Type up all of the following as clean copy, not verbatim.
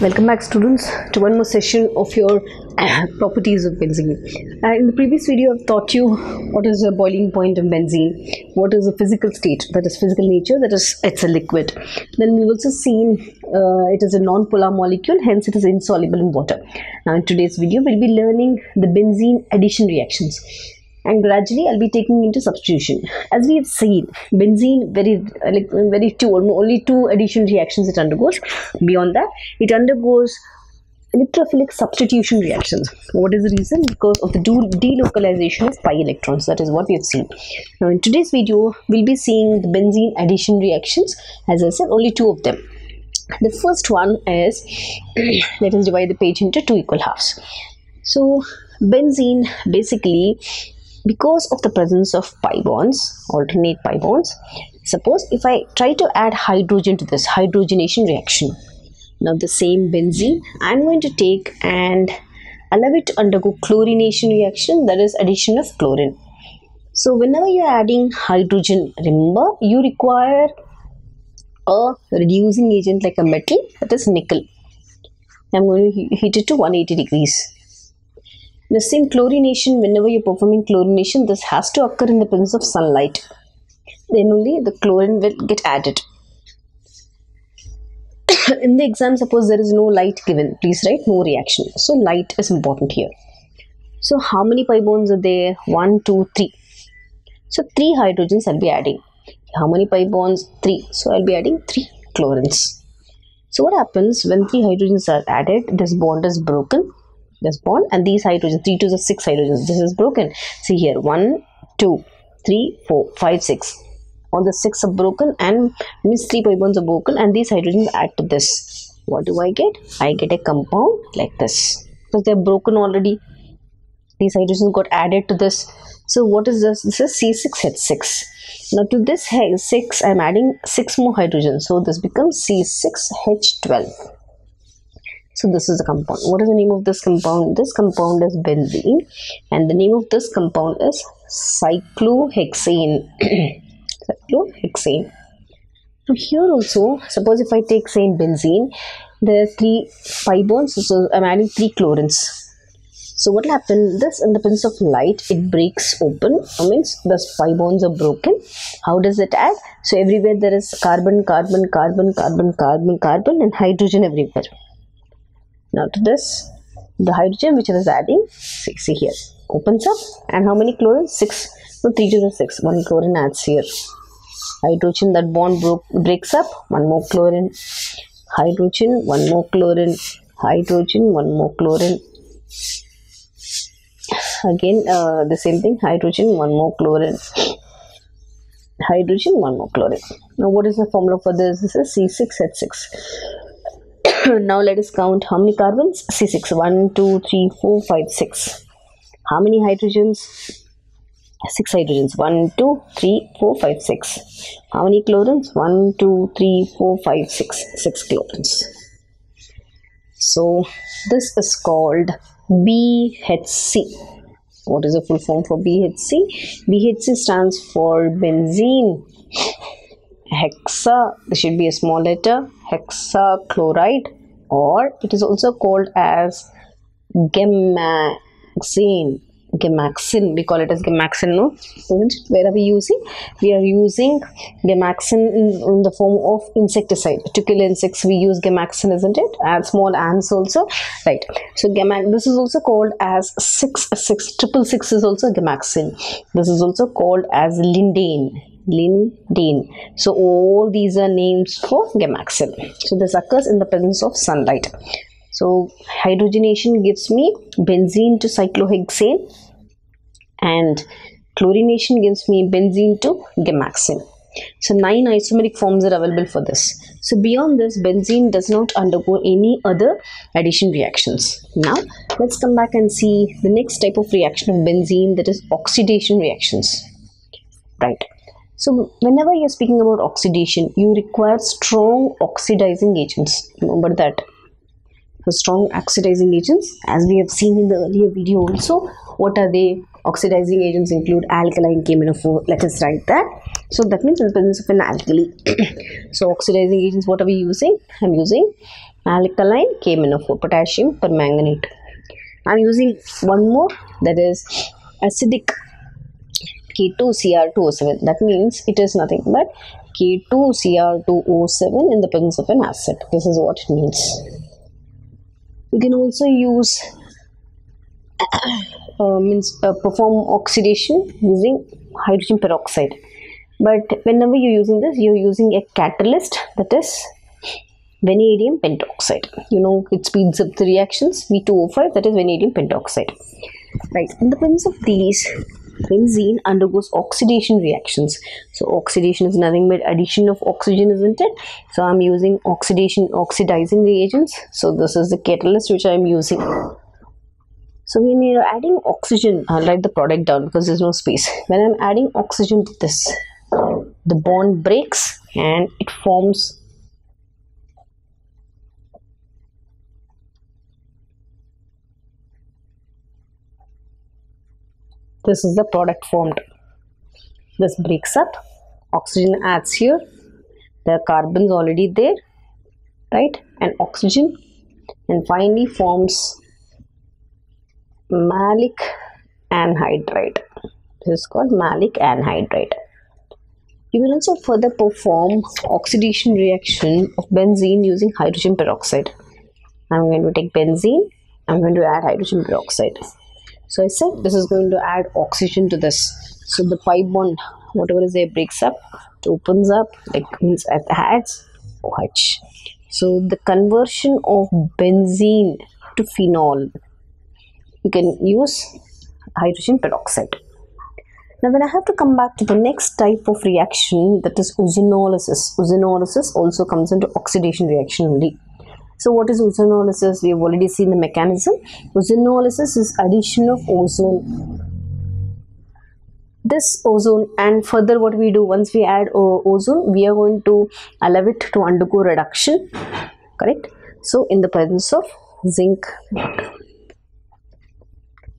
Welcome back, students, to one more session of your properties of benzene. In the previous video, I've taught you what is the boiling point of benzene, what is the physical state, that is physical nature, that is it's a liquid. Then we've also seen it is a non-polar molecule, hence it is insoluble in water. Now in today's video, we'll be learning the benzene addition reactions. And gradually, I'll be taking into substitution. As we have seen, benzene only two addition reactions it undergoes. Beyond that, it undergoes electrophilic substitution reactions. What is the reason? Because of the delocalization of pi electrons. That is what we have seen. Now, in today's video, we'll be seeing the benzene addition reactions. As I said, only two of them. The first one is let us divide the page into two equal halves. So, benzene basically, because of the presence of pi bonds, alternate pi bonds, suppose if I try to add hydrogen to this hydrogenation reaction, now the same benzene I'm going to take and allow it to undergo chlorination reaction, that is addition of chlorine. So whenever you are adding hydrogen, remember you require a reducing agent like a metal, that is nickel. I'm going to heat it to 180 degrees. The same chlorination, whenever you're performing chlorination, this has to occur in the presence of sunlight. Then only the chlorine will get added. In the exam, suppose there is no light given, please write no reaction. So light is important here. So how many pi bonds are there? 1, 2, 3. So 3 hydrogens I'll be adding. How many pi bonds? 3. So I'll be adding 3 chlorines. So what happens when 3 hydrogens are added? This bond is broken. This bond and these hydrogens, 3 to the 6 hydrogens, this is broken. See here, 1, 2, 3, 4, 5, 6. All the 6 are broken and these 3 pi bonds are broken and these hydrogens add to this. What do I get? I get a compound like this. Because they are broken already. These hydrogens got added to this. So what is this? This is C6H6. Now to this 6, I am adding 6 more hydrogens. So this becomes C6H12. So this is the compound. What is the name of this compound? This compound is benzene and the name of this compound is cyclohexane. Cyclohexane. So here also, suppose if I take same benzene, there are 3 pi bonds, so I am adding 3 chlorines. So what will happen? This in the presence of light, it breaks open. I mean, those pi bonds are broken. How does it add? So everywhere there is carbon, carbon, carbon, carbon, carbon, carbon and hydrogen everywhere. Now to this, the hydrogen which I was adding, see here, opens up and how many chlorines? 6. So 3 to the 6, 1 chlorine adds here. Hydrogen, that bond breaks up, 1 more chlorine. Hydrogen, 1 more chlorine. Hydrogen, 1 more chlorine. Again the same thing, hydrogen, 1 more chlorine. Hydrogen, 1 more chlorine. Now what is the formula for this? This is C6H6. Now let us count how many carbons. C6, 1, 2, 3, 4, 5, 6. How many hydrogens? 6 hydrogens. 1, 2, 3, 4, 5, 6. How many chlorines? 1, 2, 3, 4, 5, 6. 6 chlorines. So this is called BHC. What is the full form for BHC? BHC stands for benzene. Hexa, this should be a small letter, hexachloride, or it is also called as Gammexane. Gammexane, we call it as Gammexane, no? Where are we using? We are using Gammexane in the form of insecticide. To kill insects, we use Gammexane, isn't it? And small ants also, right? So Gammexane, this is also called as 6,6, 666 is also Gammexane. This is also called as Lindane. Lindane. So all these are names for Gammexane. So this occurs in the presence of sunlight. So hydrogenation gives me benzene to cyclohexane and chlorination gives me benzene to Gammexane. So 9 isomeric forms are available for this. So beyond this, benzene does not undergo any other addition reactions. Now let's come back and see the next type of reaction of benzene, that is oxidation reactions. Right. So whenever you are speaking about oxidation, you require strong oxidizing agents. Remember that. So strong oxidizing agents, as we have seen in the earlier video also. What are they? Oxidizing agents include alkaline KMnO4. Let us write that. So that means in the presence of an alkali. So oxidizing agents, what are we using? I'm using alkaline KMnO4, potassium permanganate. I'm using one more, that is acidic K2Cr2O7. That means it is nothing but K2Cr2O7 in the presence of an acid. This is what it means. You can also use perform oxidation using hydrogen peroxide. But whenever you're using this, you're using a catalyst, that is vanadium pentoxide. You know, it speeds up the reactions. V2O5, that is vanadium pentoxide. Right, in the presence of these, benzene undergoes oxidation reactions. So oxidation is nothing but addition of oxygen, isn't it? So I'm using oxidizing reagents. So this is the catalyst which I'm using. So when you're adding oxygen, I'll write the product down because there's no space. When I'm adding oxygen to this, the bond breaks and it forms this is the product formed. This breaks up, oxygen adds here, the carbon's already there, right, and oxygen, and finally forms maleic anhydride. This is called maleic anhydride. You can also further perform oxidation reaction of benzene using hydrogen peroxide. I'm going to take benzene, I'm going to add hydrogen peroxide. So I said this is going to add oxygen to this. So the pi bond, whatever is there, breaks up, it opens up, like means it adds OH. So the conversion of benzene to phenol, you can use hydrogen peroxide. Now when I have to come back to the next type of reaction, that is ozonolysis. Ozonolysis also comes into oxidation reaction only. So what is ozonolysis? We have already seen the mechanism. Ozonolysis is addition of ozone. This ozone, and further what we do, once we add ozone, we are going to allow it to undergo reduction, correct? So in the presence of zinc.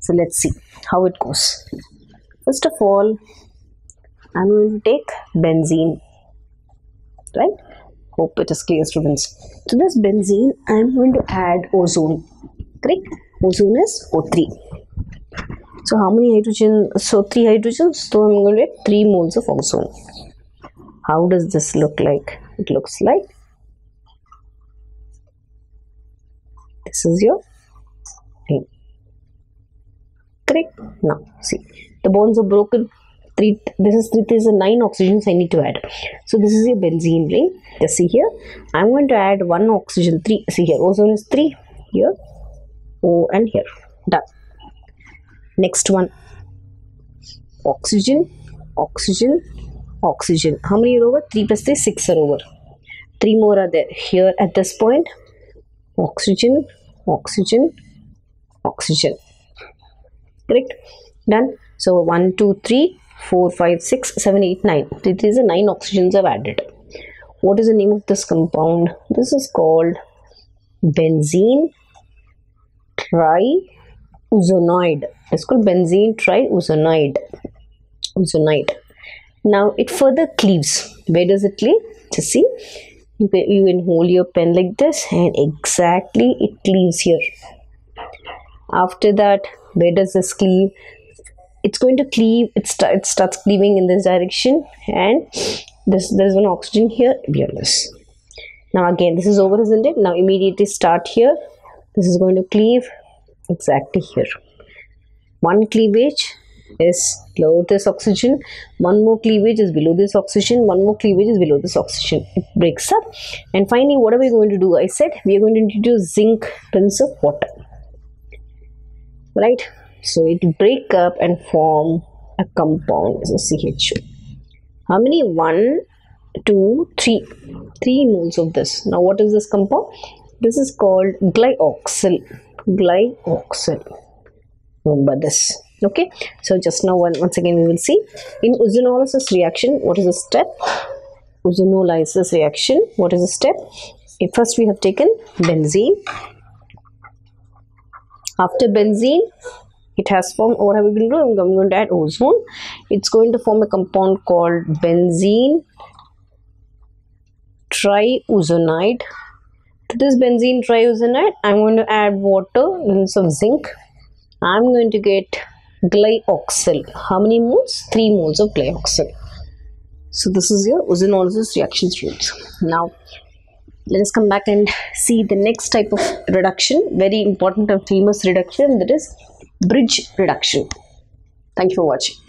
So let's see how it goes. First of all, I'm going to take benzene, right? Hope it is clear, students. To this benzene, I am going to add ozone. Correct? Ozone is O3. So how many hydrogen? So 3 hydrogens. So I'm going to get 3 moles of ozone. How does this look like? It looks like this is your thing. Correct? Now see, the bonds are broken. This is 9 oxygens I need to add. So this is your benzene ring. Just see here. I'm going to add 1 oxygen. 3. See here. Ozone is 3. Here. O and here. Done. Next one. Oxygen. Oxygen. Oxygen. How many are over? 3 plus 3. 6 are over. 3 more are there. Here at this point. Oxygen. Oxygen. Oxygen. Correct? Done. So 1, 2, 3. 4, 5, 6, 7, 8, 9. These are 9 oxygens I've added. What is the name of this compound? This is called benzene triozonoide. It's called benzene triozonoide. Ozonoide. Now it further cleaves. Where does it cleave? Just see. You can hold your pen like this and exactly it cleaves here. After that, where does this cleave? It's going to cleave, it starts cleaving in this direction, and there's one oxygen here beyond this. Now again, this is over, isn't it? Now immediately start here. This is going to cleave exactly here. One cleavage is below this oxygen, one more cleavage is below this oxygen, one more cleavage is below this oxygen. It breaks up, and finally what are we going to do? I said we are going to introduce zinc presence of water, right? So it break up and form a compound as a CHO. How many? 1, 2, 3. 3 moles of this. Now what is this compound? This is called glyoxyl. Glyoxyl. Remember this. Okay. So just now once again we will see. In ozonolysis reaction, what is the step? Ozonolysis reaction, what is the step? First we have taken benzene. After benzene, it has formed, what have we been doing? I'm going to add ozone. It's going to form a compound called benzene triozonide. To this benzene triuzanate, I'm going to add water, little of zinc. I'm going to get glyoxyl. How many moles? 3 moles of glyoxyl. So this is your ozonolysis reaction streams. Now let us come back and see the next type of reduction, very important and famous reduction, that is bridge reduction. Thank you for watching.